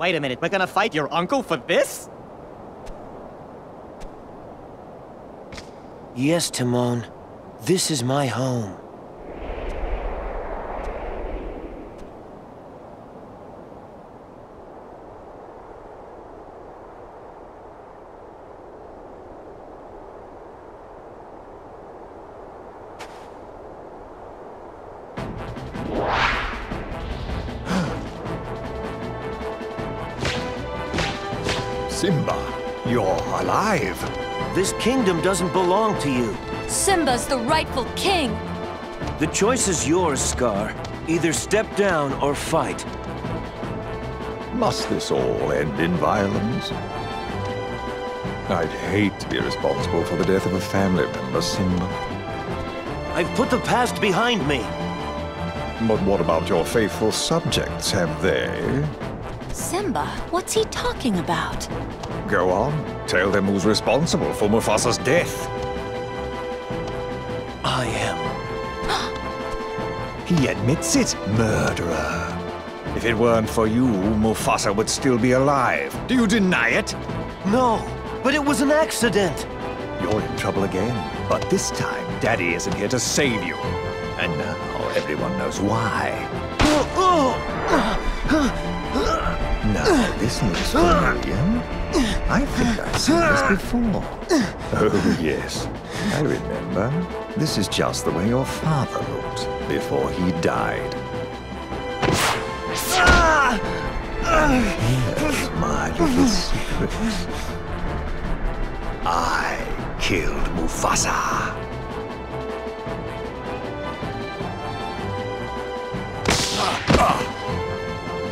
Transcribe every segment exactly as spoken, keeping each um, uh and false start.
Wait a minute, we're gonna fight your uncle for this? Yes, Timon. This is my home. Simba, you're alive. This kingdom doesn't belong to you. Simba's the rightful king. The choice is yours, Scar. Either step down or fight. Must this all end in violence? I'd hate to be responsible for the death of a family member, Simba. I've put the past behind me. But what about your faithful subjects? Have they? Simba, what's he talking about? Go on. Tell them who's responsible for Mufasa's death. I am. He admits it, murderer. If it weren't for you, Mufasa would still be alive. Do you deny it? No, but it was an accident. You're in trouble again. But this time, Daddy isn't here to save you. And now everyone knows why. Now, this looks familiar. I think I've seen this before. Oh, yes. I remember. This is just the way your father looked before he died. Here's my little secret. I killed Mufasa.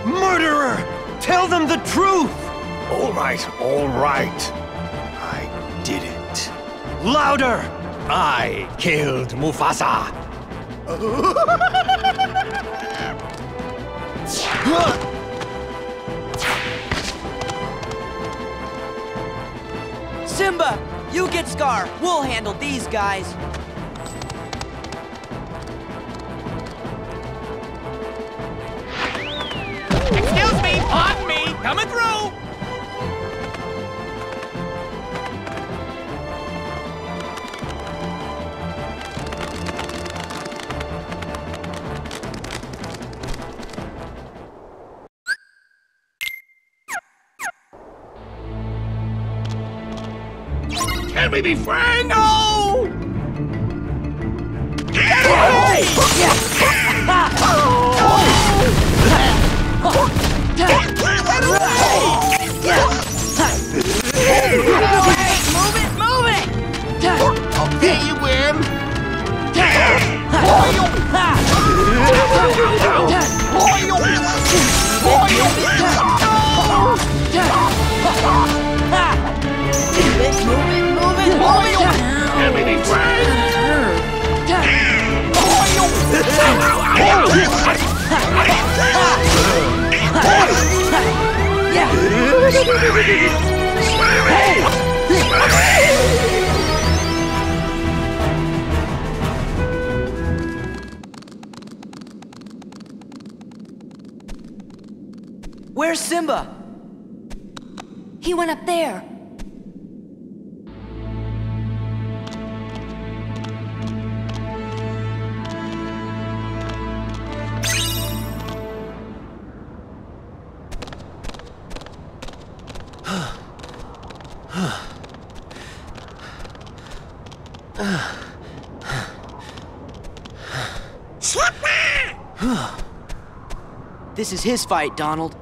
Murderer! Tell them the truth! All right, all right. I did it. Louder! I killed Mufasa! Simba, you get Scar. We'll handle these guys. Excuse me, pardon me, coming through! Can we be friends? No! Get away! Move it, move it! Okay, you win! Move it, move it! Can we be friends? Where's Simba? He went up there. This is his fight, Donald.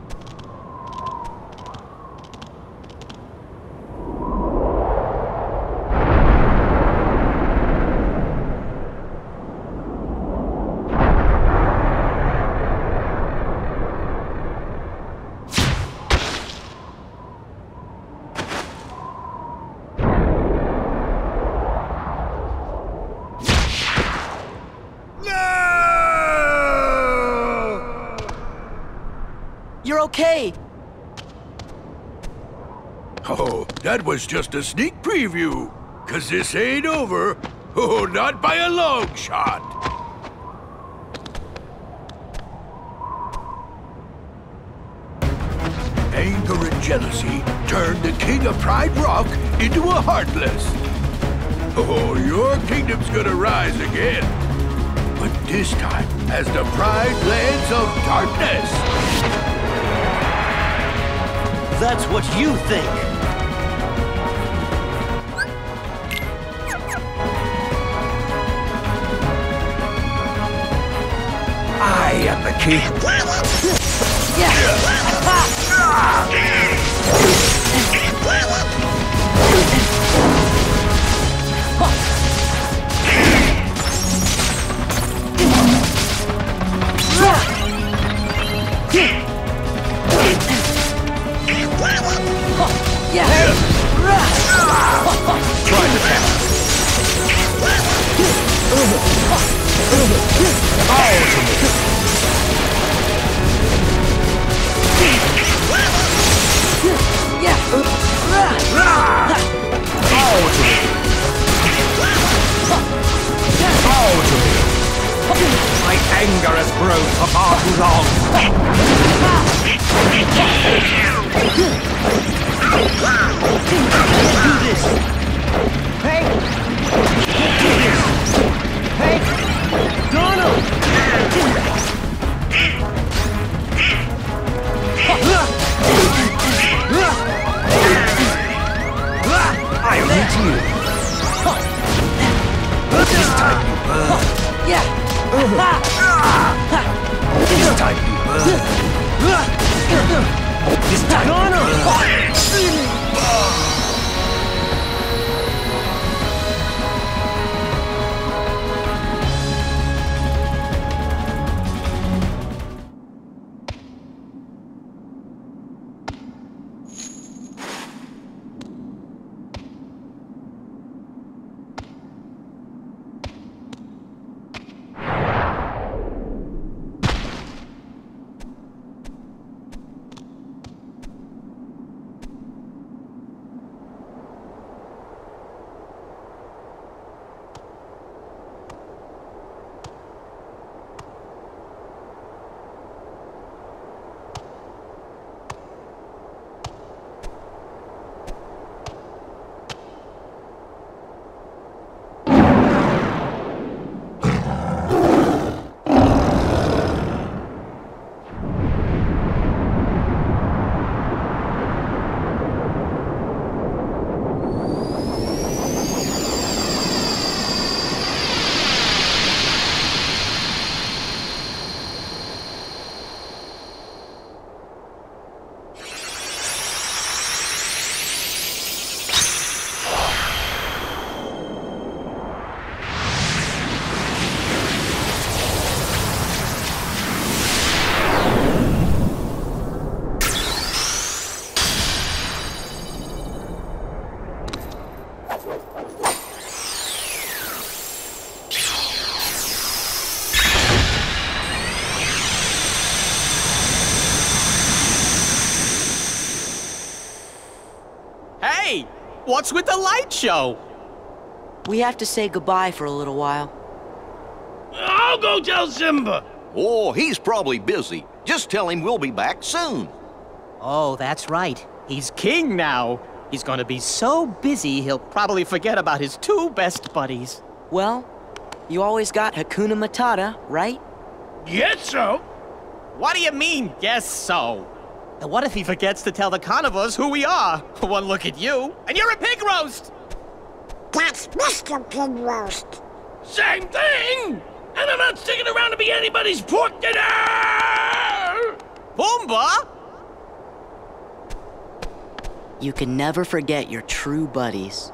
Okay. Oh, that was just a sneak preview, cause this ain't over. Oh, not by a long shot. Hey, and jealousy turned the king of Pride Rock into a Heartless. Oh, your kingdom's gonna rise again. But this time as the Pride Lands of Darkness. That's what you think. I am the king. Try to pass. My anger has grown for far too long. Do this. Hey! Do this. Hey! Donald! I'll hit you. This time you burn. Yeah. This time you burn. This time you burn. What's with the light show? We have to say goodbye for a little while. I'll go tell Simba. Oh, he's probably busy. Just tell him we'll be back soon. Oh, that's right. He's king now. He's gonna be so busy, he'll probably forget about his two best buddies. Well, you always got Hakuna Matata, right? Yes, so. What do you mean, yes, so? And what if he forgets to tell the carnivores who we are? One look at you, and you're a pig roast! That's Mister Pig Roast. Same thing! And I'm not sticking around to be anybody's pork dinner! Pumbaa! You can never forget your true buddies.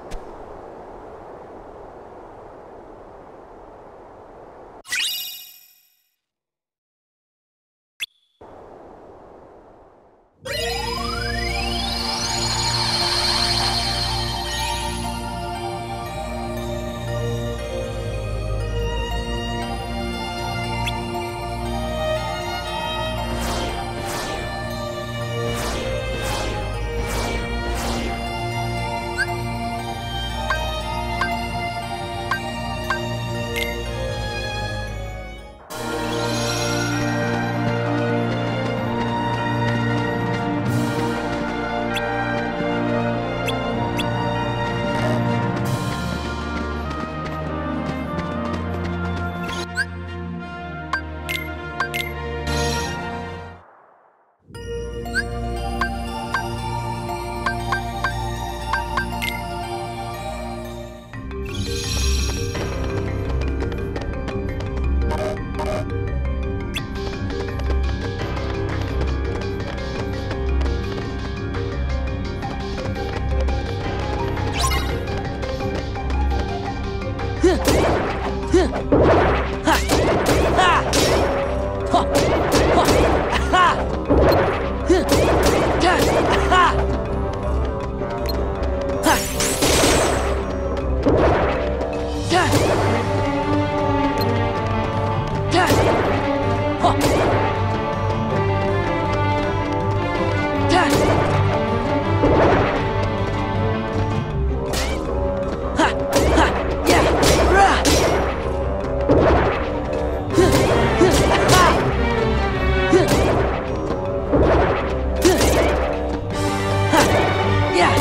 Yeah.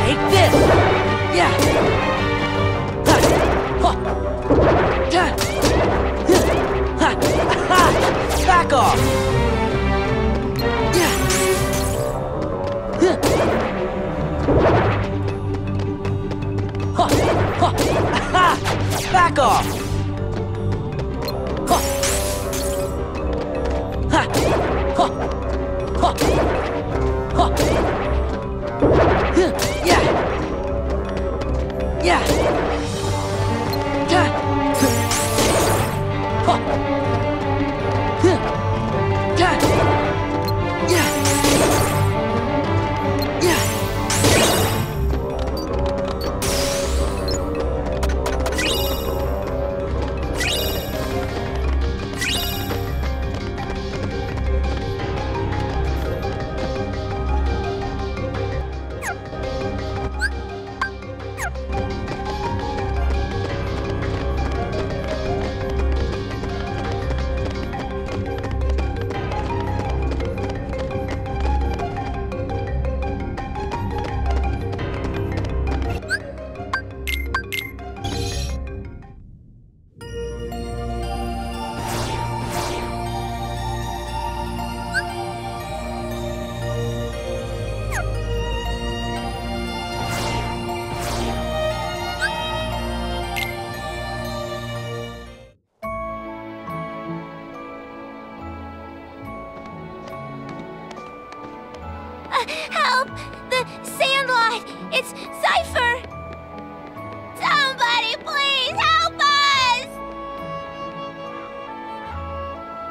Take this. Yeah. Back off. Back off.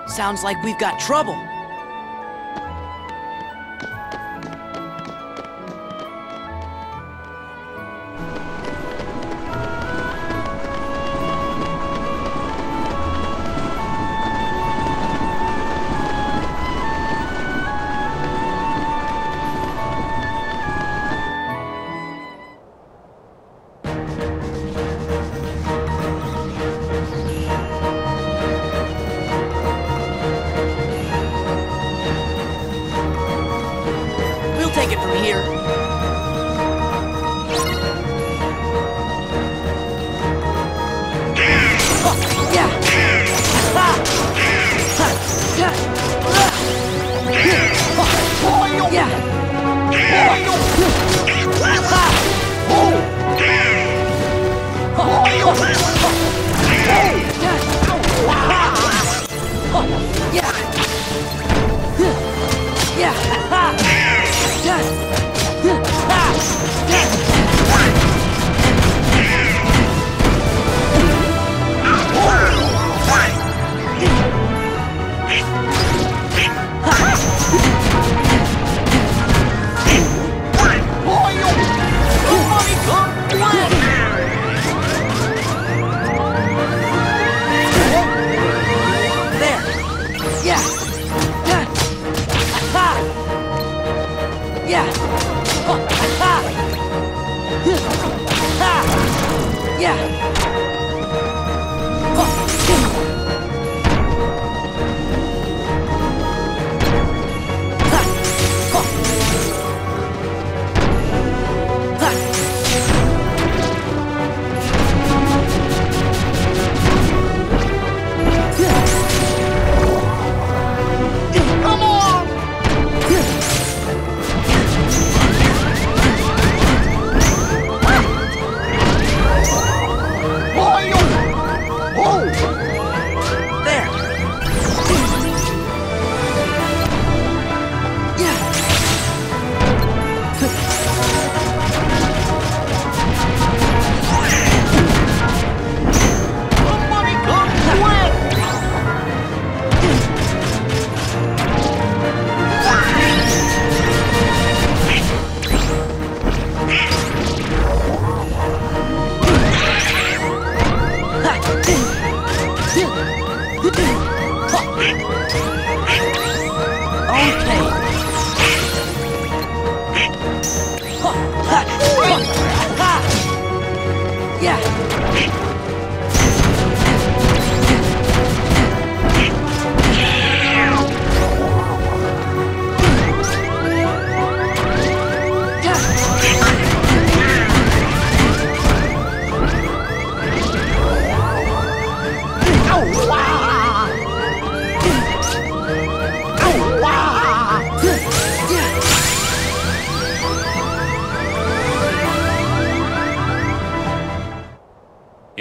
Sounds like we've got trouble.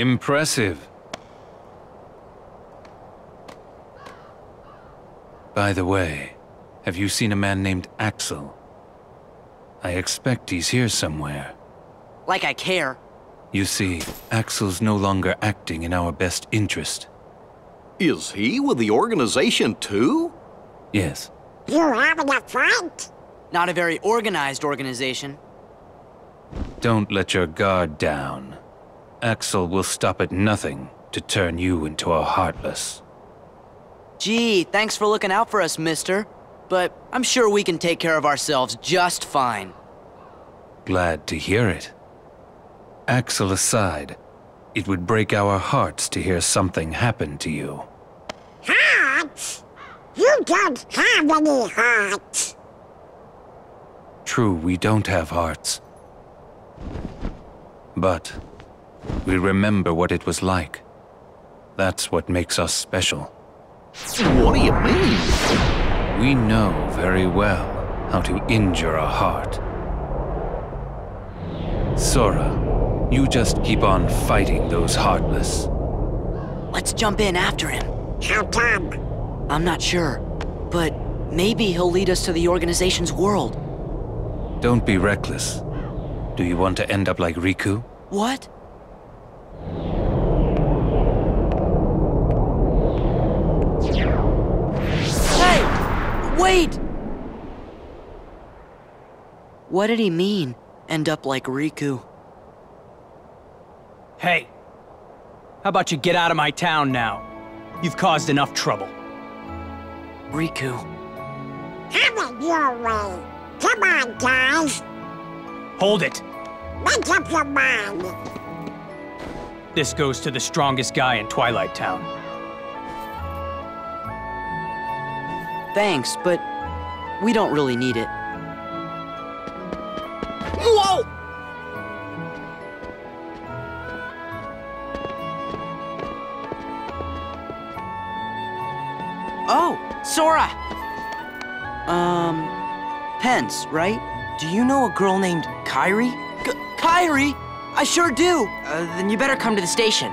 Impressive. By the way, have you seen a man named Axel? I expect he's here somewhere. Like I care. You see, Axel's no longer acting in our best interest. Is he with the organization too? Yes. You're having a fight? Not a very organized organization. Don't let your guard down. Axel will stop at nothing to turn you into a Heartless. Gee, thanks for looking out for us, mister. But I'm sure we can take care of ourselves just fine. Glad to hear it. Axel aside, it would break our hearts to hear something happen to you. Hearts? You don't have any hearts. True, we don't have hearts. But we remember what it was like. That's what makes us special. What do you mean? We know very well how to injure a heart. Sora, you just keep on fighting those Heartless. Let's jump in after him. How come? I'm not sure, but maybe he'll lead us to the organization's world. Don't be reckless. Do you want to end up like Riku? What? Hey! Wait! What did he mean? End up like Riku? Hey! How about you get out of my town now? You've caused enough trouble. Riku. Have it your way. Come on, guys. Hold it! Make up your mind! This goes to the strongest guy in Twilight Town. Thanks, but we don't really need it. Whoa! Oh, Sora! Um, Pence, right? Do you know a girl named Kairi? K Kairi? I sure do! Uh, then you better come to the station.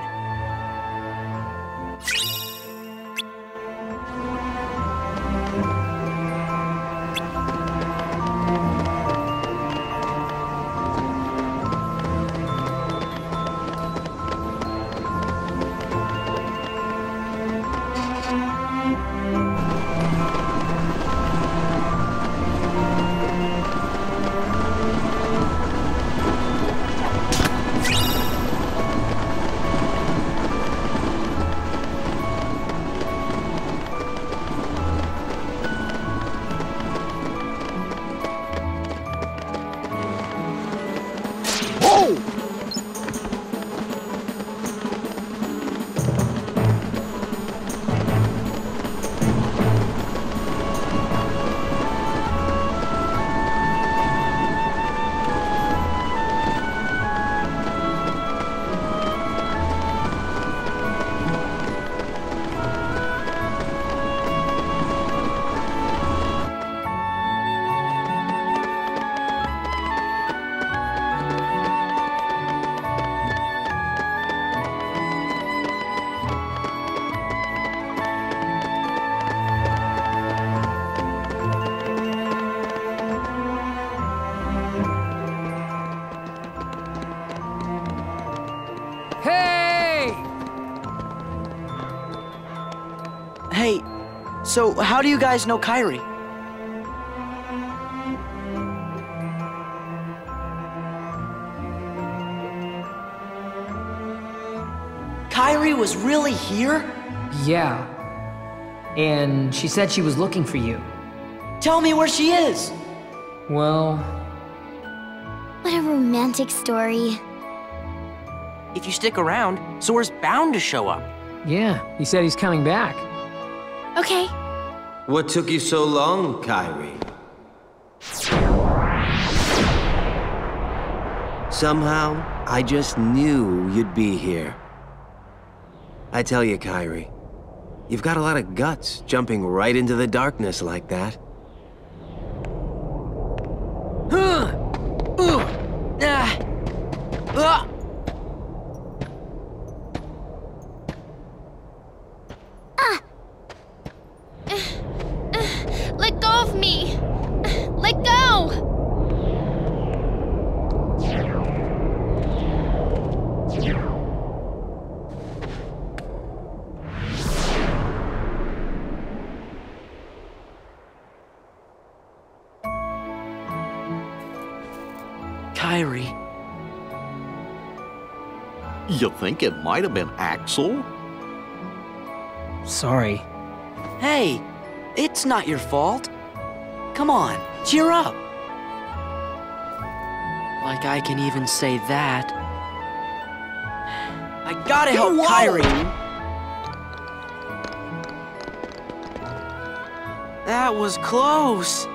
So, how do you guys know Kairi? Kairi was really here? Yeah. And she said she was looking for you. Tell me where she is! Well... What a romantic story. If you stick around, Sora's bound to show up. Yeah, he said he's coming back. Okay. What took you so long, Kairi? Somehow, I just knew you'd be here. I tell you, Kairi, you've got a lot of guts jumping right into the darkness like that. Kairi. You think it might have been Axel? Sorry. Hey, it's not your fault. Come on, cheer up. Like I can even say that. I gotta help Whoa. Kairi. That was close.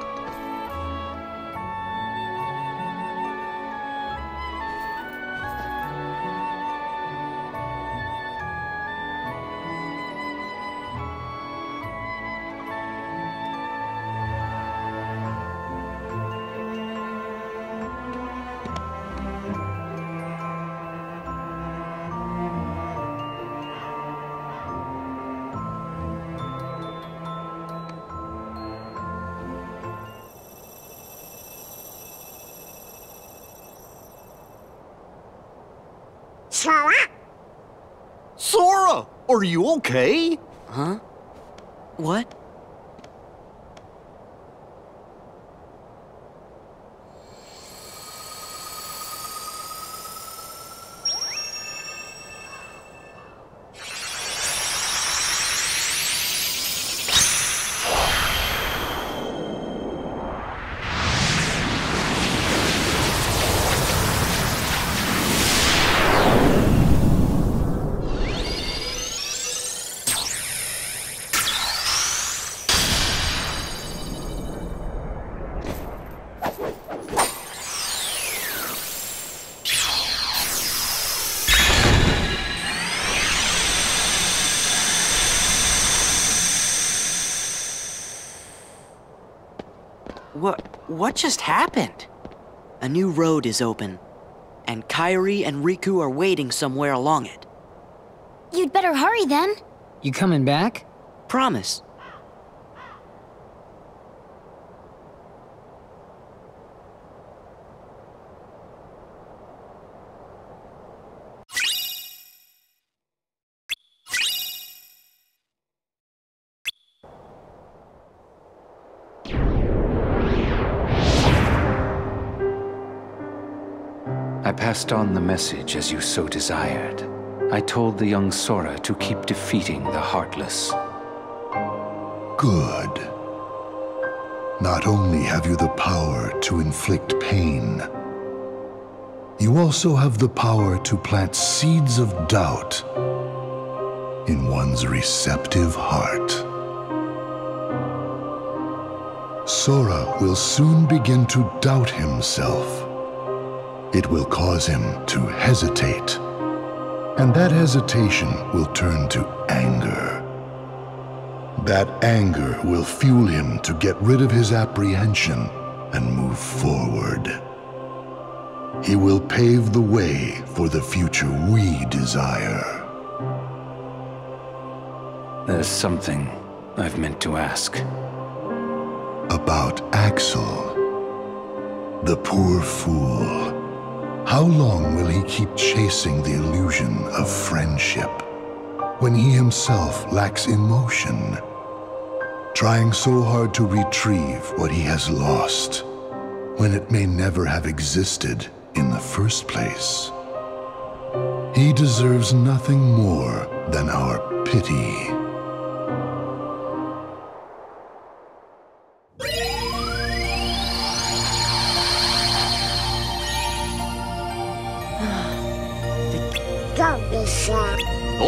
Sora, are you okay? Huh? What? What just happened? A new road is open, and Kairi and Riku are waiting somewhere along it. You'd better hurry then. You coming back? Promise. Passed on the message as you so desired. I told the young Sora to keep defeating the Heartless. Good. Not only have you the power to inflict pain, you also have the power to plant seeds of doubt in one's receptive heart. Sora will soon begin to doubt himself. It will cause him to hesitate, and that hesitation will turn to anger. That anger will fuel him to get rid of his apprehension and move forward. He will pave the way for the future we desire. There's something I've meant to ask. About Axel, the poor fool. How long will he keep chasing the illusion of friendship when he himself lacks emotion, trying so hard to retrieve what he has lost when it may never have existed in the first place? He deserves nothing more than our pity.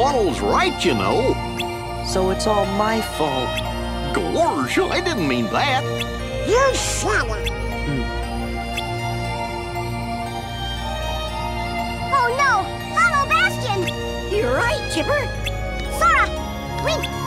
Donald's right, you know. So it's all my fault. Gorge, I didn't mean that. You shut up. Mm. Oh no, Hollow Bastion! You're right, Chipper. Sora, wait.